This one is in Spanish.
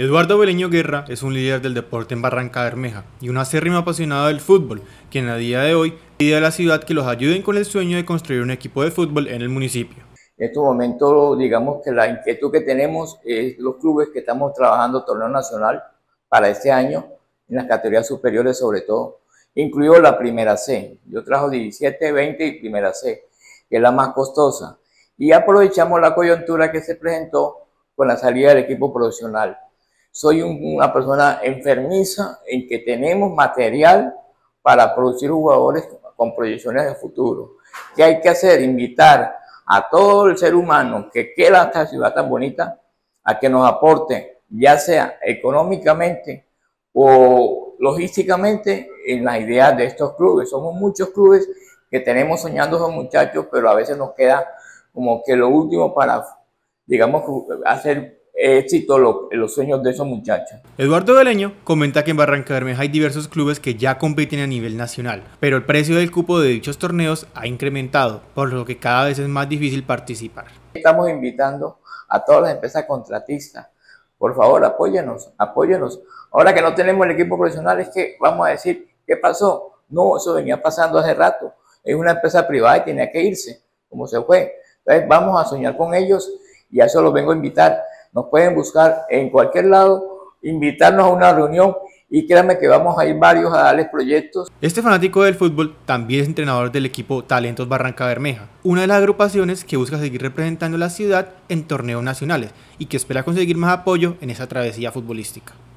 Eduardo Beleño Guerra es un líder del deporte en Barrancabermeja y un acérrimo apasionado del fútbol, quien a día de hoy pide a la ciudad que los ayuden con el sueño de construir un equipo de fútbol en el municipio. En estos momentos, digamos que la inquietud que tenemos es los clubes que estamos trabajando torneo nacional para este año, en las categorías superiores sobre todo, incluido la primera C. Yo trajo 17, 20 y primera C, que es la más costosa. Y aprovechamos la coyuntura que se presentó con la salida del equipo profesional. Soy una persona enfermiza en que tenemos material para producir jugadores con proyecciones de futuro. ¿Qué hay que hacer? Invitar a todo el ser humano que quiera esta ciudad tan bonita a que nos aporte, ya sea económicamente o logísticamente, en las ideas de estos clubes. Somos muchos clubes que tenemos soñando a esos muchachos, pero a veces nos queda como que lo último para, digamos, hacer éxito en los sueños de esos muchachos. Eduardo Beleño comenta que en Barrancabermeja hay diversos clubes que ya compiten a nivel nacional, pero el precio del cupo de dichos torneos ha incrementado, por lo que cada vez es más difícil participar. Estamos invitando a todas las empresas contratistas, por favor, apóyenos, apóyenos. Ahora que no tenemos el equipo profesional, es que vamos a decir, ¿qué pasó? No, eso venía pasando hace rato, es una empresa privada y tenía que irse, como se fue. Entonces vamos a soñar con ellos y a eso los vengo a invitar. Nos pueden buscar en cualquier lado, invitarnos a una reunión y créanme que vamos a ir varios a darles proyectos. Este fanático del fútbol también es entrenador del equipo Talentos Barrancabermeja, una de las agrupaciones que busca seguir representando la ciudad en torneos nacionales y que espera conseguir más apoyo en esa travesía futbolística.